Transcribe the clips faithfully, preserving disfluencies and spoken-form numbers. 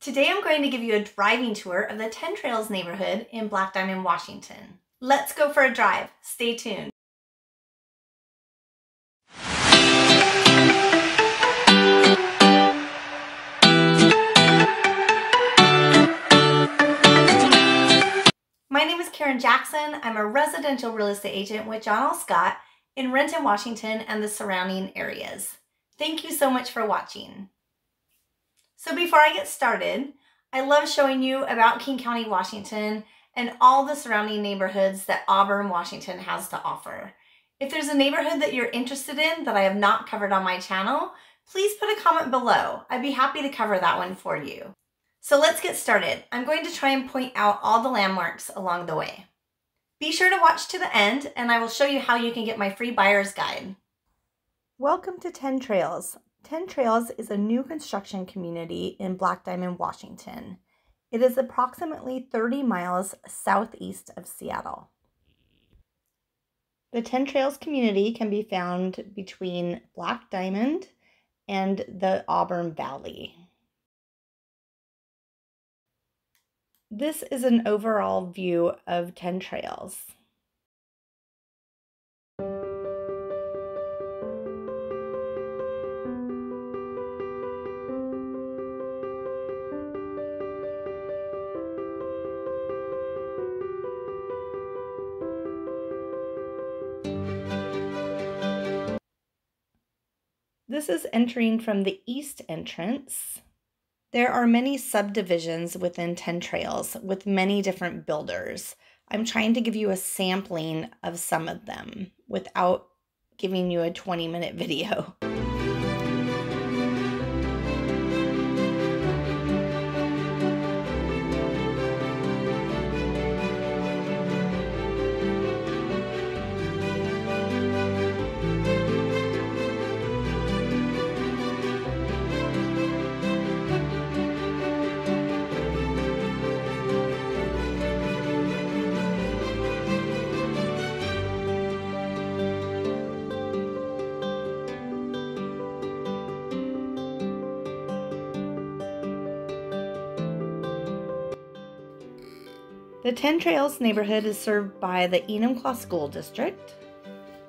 Today I'm going to give you a driving tour of the Ten Trails neighborhood in Black Diamond, Washington. Let's go for a drive. Stay tuned. My name is Karen Jackson. I'm a residential real estate agent with John L. Scott in Renton, Washington and the surrounding areas. Thank you so much for watching. So before I get started, I love showing you about King County, Washington and all the surrounding neighborhoods that Auburn, Washington has to offer. If there's a neighborhood that you're interested in that I have not covered on my channel, please put a comment below. I'd be happy to cover that one for you. So let's get started. I'm going to try and point out all the landmarks along the way. Be sure to watch to the end and I will show you how you can get my free buyer's guide. Welcome to Ten Trails. Ten Trails is a new construction community in Black Diamond, Washington. It is approximately thirty miles southeast of Seattle. The Ten Trails community can be found between Black Diamond and the Auburn Valley. This is an overall view of Ten Trails. This is entering from the east entrance. There are many subdivisions within Ten Trails with many different builders. I'm trying to give you a sampling of some of them without giving you a twenty minute video. The Ten Trails neighborhood is served by the Enumclaw School District.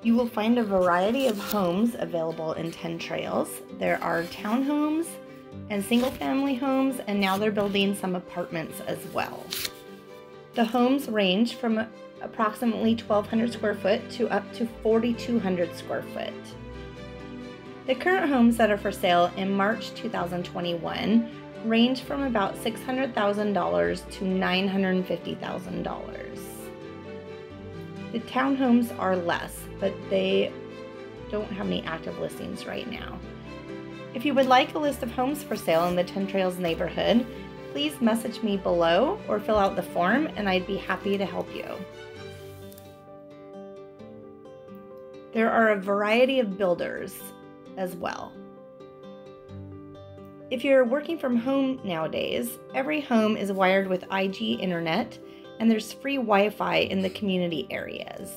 You will find a variety of homes available in Ten Trails. There are townhomes and single-family homes, and now they're building some apartments as well. The homes range from approximately twelve hundred square foot to up to forty-two hundred square foot. The current homes that are for sale in March two thousand twenty-one range from about six hundred thousand dollars to nine hundred fifty thousand dollars. The townhomes are less, but they don't have any active listings right now. If you would like a list of homes for sale in the Ten Trails neighborhood, please message me below or fill out the form and I'd be happy to help you. There are a variety of builders as well. If you're working from home nowadays, every home is wired with I G internet and there's free Wi-Fi in the community areas.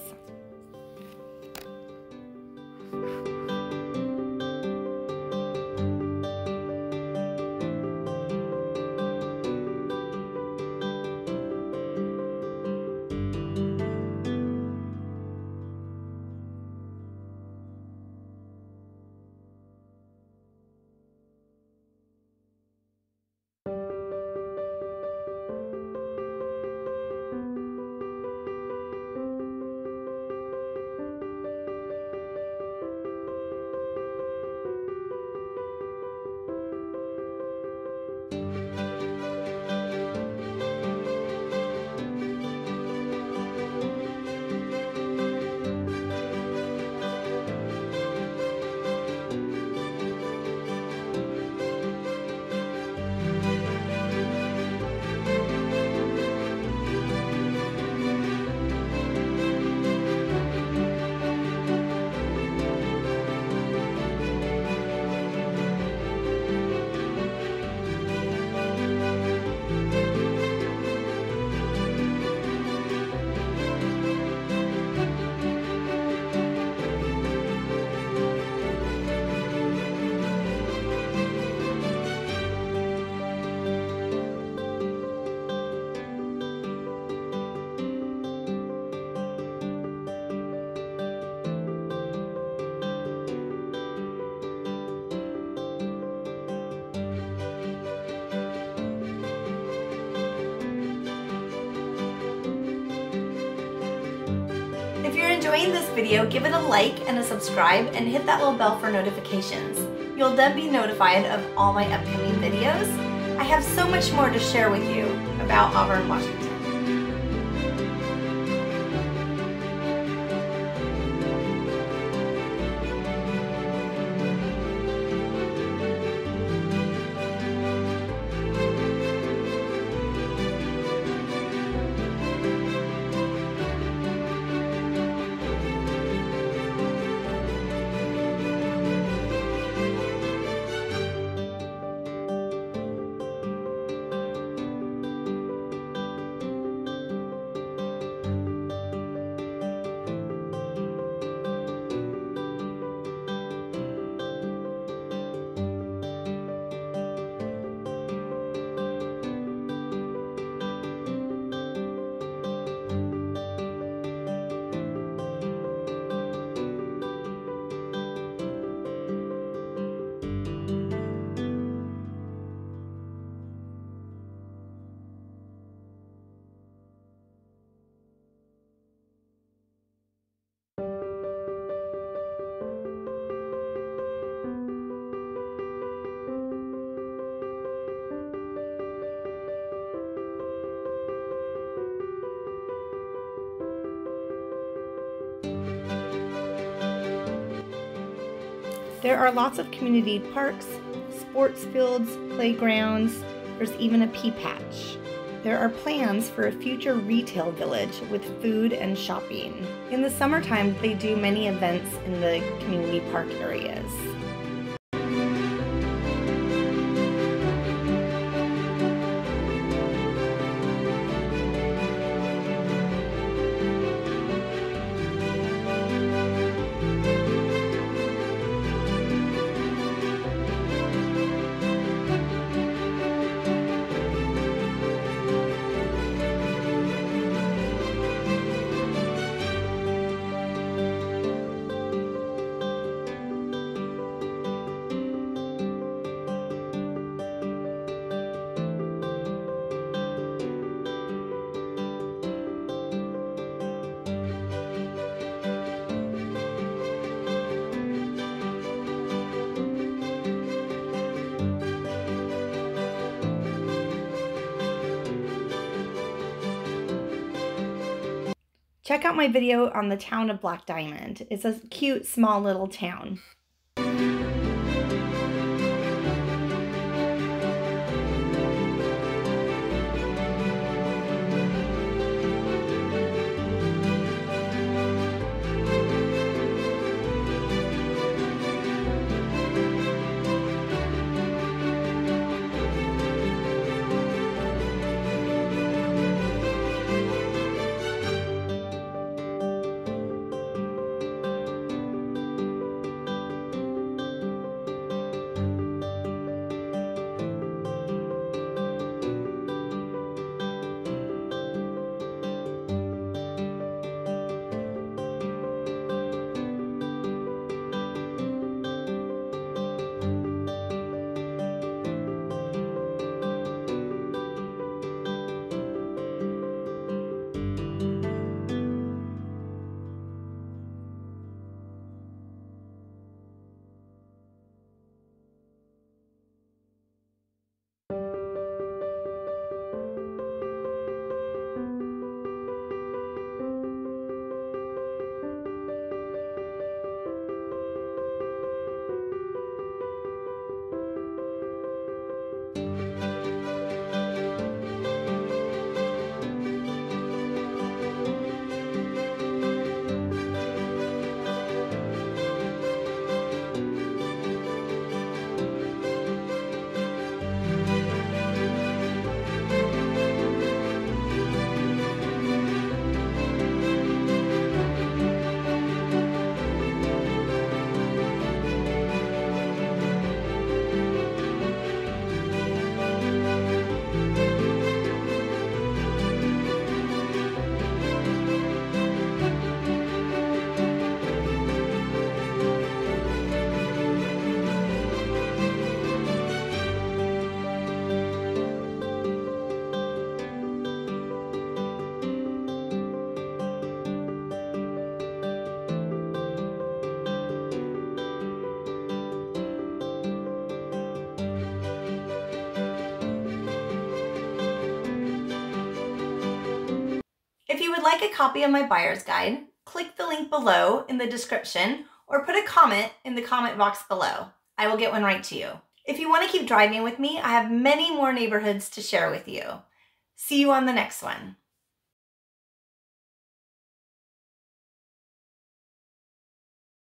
video, give it a like and a subscribe and hit that little bell for notifications. You'll then be notified of all my upcoming videos. I have so much more to share with you about Auburn, Washington. There are lots of community parks, sports fields, playgrounds, there's even a pea patch. There are plans for a future retail village with food and shopping. In the summertime, they do many events in the community park areas. Check out my video on the town of Black Diamond. It's a cute, small little town. would like a copy of my buyer's guide, click the link below in the description or put a comment in the comment box below. I will get one right to you. If you want to keep driving with me, I have many more neighborhoods to share with you. See you on the next one.